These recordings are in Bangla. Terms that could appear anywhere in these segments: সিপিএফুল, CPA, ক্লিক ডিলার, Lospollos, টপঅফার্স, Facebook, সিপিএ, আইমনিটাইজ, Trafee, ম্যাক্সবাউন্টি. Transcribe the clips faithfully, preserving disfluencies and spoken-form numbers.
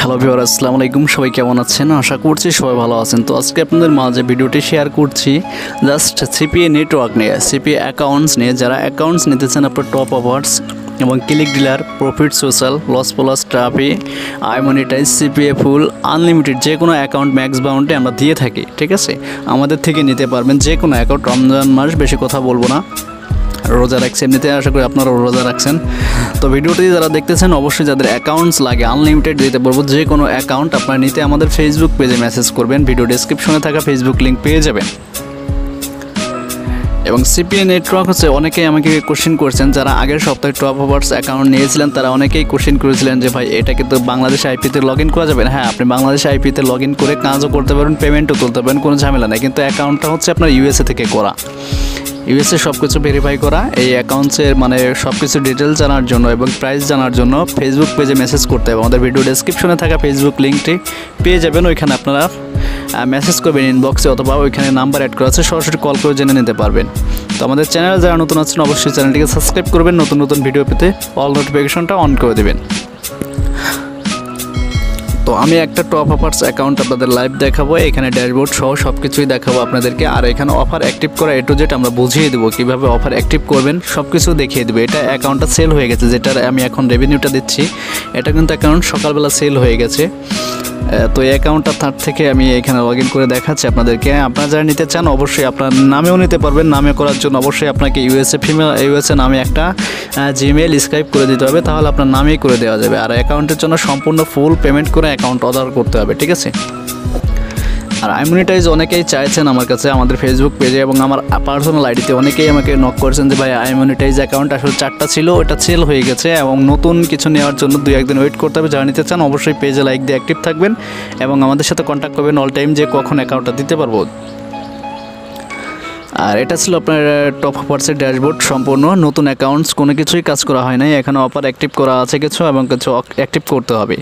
हेलो व्यूअर्स अस्सलामु आलैकुम सबाई केमन आछेन आशा करछि सबाई भालो आछेन। तो आजके आपनादेर माझे भिडियोटी शेयर करछि जस्ट सीपीए नेटवर्क निये, सीपीए अकाउंट्स निये। जारा अकाउंट्स निते चान आपनारा टपअफार्स एवं क्लिक डिलार, प्रॉफिट सोशल, लॉसपॉलोस, ट्राफी, आइमोनेटाइज, सीपीएफुल, अनलिमिटेड যে কোনো অ্যাকাউন্ট ম্যাক্সবাউন্টি আমরা দিয়ে থাকি। ঠিক আছে, আমাদের থেকে নিতে পারবেন যে কোনো অ্যাকাউন্ট। রমজান মাস, বেশি কথা বলবো না, रोजा रखी एमनीते आशा करी अपनारा रोजा रखें। तो भिडियोटी जरा देखते हैं अवश्य जर अकाउंट्स लागे अनलिमिटेड दीते बोलो जे कोनो अकाउंट अपना नीते हमारे फेसबुक पेजे मैसेज करबें। भिडियो डेस्क्रिप्शने थाका फेसबुक लिंक पेये जाबेन। এবং সিপিএ নেটওয়ার্ক হচ্ছে অনেকেই আমাকে কোশ্চেন করছেন, যারা আগের সপ্তাহে টপঅফার্স অ্যাকাউন্ট নিয়েছিলেন তারা অনেকেই কোশ্চেন করেছিলেন যে ভাই এটাকে তো বাংলাদেশ আইপিতে লগ ইন করা যাবে না। হ্যাঁ, আপনি বাংলাদেশ আইপিতে লগ ইন করে কাজও করতে পারেন, পেমেন্টও তুলতে পারেন, কোনো ঝামেলা নেই। কিন্তু অ্যাকাউন্টটা হচ্ছে আপনার ইউএসএ থেকে করা, ইউএসএ সব কিছু ভেরিফাই করা। এই অ্যাকাউন্টসের মানে সব কিছু ডিটেলস জানার জন্য এবং প্রাইস জানার জন্য ফেসবুক পেজে মেসেজ করতে হবে। আমাদের ভিডিও ডেসক্রিপশনে থাকা ফেসবুক লিঙ্কটি পেয়ে যাবেন, ওইখানে আপনারা মেসেজ করবেন ইনবক্সে, অথবা ওইখানে নাম্বার অ্যাড করা আছে, সরাসরি কল করে জেনে নিতে পারবেন। তো আমাদের চ্যানেল যারা নতুন আছেন অবশ্যই চ্যানেলটিকে সাবস্ক্রাইব করবেন, নতুন নতুন ভিডিও পেতে অল নোটিফিকেশনটা অন করে দেবেন। তো আমি একটা টপঅফার্স অ্যাকাউন্ট আপনাদের লাইভ দেখাবো, এখানে ড্যাশবোর্ড সহ সব কিছুই দেখাবো আপনাদেরকে। আর এখানে অফার অ্যাক্টিভ করা এ টু জেড আমরা বুঝিয়ে দেবো, কীভাবে অফার অ্যাক্টিভ করবেন সব কিছু দেখিয়ে দেবো। এটা অ্যাকাউন্টটা সেল হয়ে গেছে, যেটার আমি এখন রেভিনিউটা দিচ্ছি, এটা কিন্তু অ্যাকাউন্ট সকালবেলা সেল হয়ে গেছে। তো এই অ্যাকাউন্টটা থার্ড থেকে আমি এখানে লগ ইন করে দেখাচ্ছি আপনাদেরকে। আপনারা যারা নিতে চান অবশ্যই আপনার নামেও নিতে পারবেন। নামে করার জন্য অবশ্যই আপনাকে ইউএসএ ফিমেল ইউএসএ নামে একটা জিমেল স্ক্রাইব করে দিতে হবে, তাহলে আপনার নামেই করে দেওয়া যাবে। আর অ্যাকাউন্টের জন্য সম্পূর্ণ ফুল পেমেন্ট করে অ্যাকাউন্ট অর্ডার করতে হবে। ঠিক আছে। আর আইমনিটাইজ অনেকেই চাইছেন আমার কাছে, আমাদের ফেসবুক পেজে এবং আমার পার্সোনাল আইডিতে অনেকেই আমাকে নক করেছেন যে ভাই আইমনিটাইজ অ্যাকাউন্ট আসলে চারটা ছিল, ওটা সেল হয়ে গেছে এবং নতুন কিছু নেওয়ার জন্য দুই একদিন ওয়েট করতে হবে। যারা নিতে চান অবশ্যই পেজে লাইক দিয়ে অ্যাক্টিভ থাকবেন এবং আমাদের সাথে কন্ট্যাক্ট করবেন অল টাইম যে কখন অ্যাকাউন্টটা দিতে পারবো। আর এটা ছিল আপনার টপঅফার্সের ড্যাশবোর্ড, সম্পূর্ণ নতুন অ্যাকাউন্টস, কোনো কিছুই কাজ করা হয় নাই। এখানে অফার অ্যাক্টিভ করা আছে কিছু এবং কিছু অ্যাক্টিভ করতে হবে।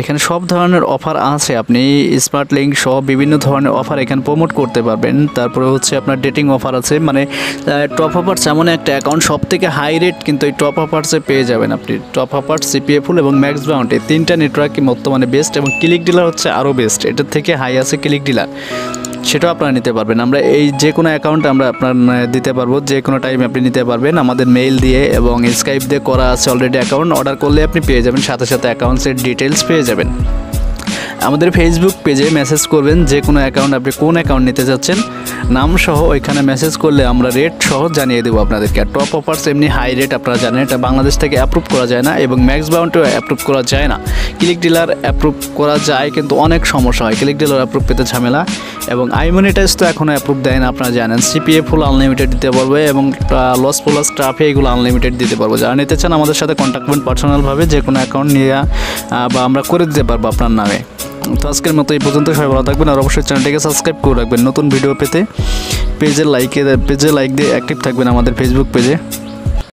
এখানে সব ধরনের অফার আছে, আপনি স্মার্ট লিঙ্ক সহ বিভিন্ন ধরনের অফার এখানে প্রমোট করতে পারবেন। তারপরে হচ্ছে আপনার ডেটিং অফার আছে, মানে টপঅফার্স এমন একটা অ্যাকাউন্ট সব থেকে হাই রেট কিন্তু এই টপঅফার্সে পেয়ে যাবেন আপনি। টপঅফার্স, সিপিএফুল এবং ম্যাক্সবাউন্টি তিনটা নেটওয়ার্কই বর্তমানে বেস্ট, এবং ক্লিক ডিলার হচ্ছে আরও বেস্ট, এটার থেকে হাই আছে ক্লিক ডিলার, সেটাও আপনারা নিতে পারবেন। আমরা এই যে কোনো অ্যাকাউন্ট আমরা আপনার দিতে পারবো, যে কোনো টাইম আপনি নিতে পারবেন। আমাদের মেইল দিয়ে এবং স্কাইপ দিয়ে করা আছে অলরেডি অ্যাকাউন্ট, অর্ডার করলে আপনি পেয়ে যাবেন, সাথে সাথে অ্যাকাউন্টসের ডিটেলস পেয়ে যাবেন। আমাদের ফেসবুক পেজে মেসেজ করবেন যে কোনো অ্যাকাউন্ট, আপনি কোন অ্যাকাউন্ট নিতে চাচ্ছেন নাম সহ ওইখানে মেসেজ করলে আমরা রেট সহ জানিয়ে দেবো আপনাদেরকে। আর টপ অফার্স এমনি হাই রেট আপনারা জানেন, এটা বাংলাদেশ থেকে অ্যাপ্রুভ করা যায় না এবং ম্যাক্সবাউন্টিও অ্যাপ্রুভ করা যায় না। ক্লিক ডিলার অ্যাপ্রুভ করা যায় কিন্তু অনেক সমস্যা হয়, ক্লিক ডিলার অ্যাপ্রুভ পেতে ঝামেলা। এবং আইমনিটাইজ তো এখনও অ্যাপ্রুভ দেয় না আপনারা জানেন। সিপিএফুল আনলিমিটেড দিতে পারবে এবং লসপলস, ট্রাফি এগুলো আনলিমিটেড দিতে পারবো। যারা নিতে চান আমাদের সাথে কন্ট্যাক্ট করবেন পার্সোনালভাবে, যে কোনো অ্যাকাউন্ট নিয়ে বা আমরা করে দিতে পারবো আপনার নামে। তো আজকের মতো এই পর্যন্ত, সবাই ভালো থাকবেন আর অবশ্যই চ্যানেলটিকে সাবস্ক্রাইব করে রাখবেন। নতুন ভিডিও পেতে পেজে লাইকে পেজে লাইক দিয়ে অ্যাক্টিভ থাকবেন আমাদের ফেসবুক পেজে।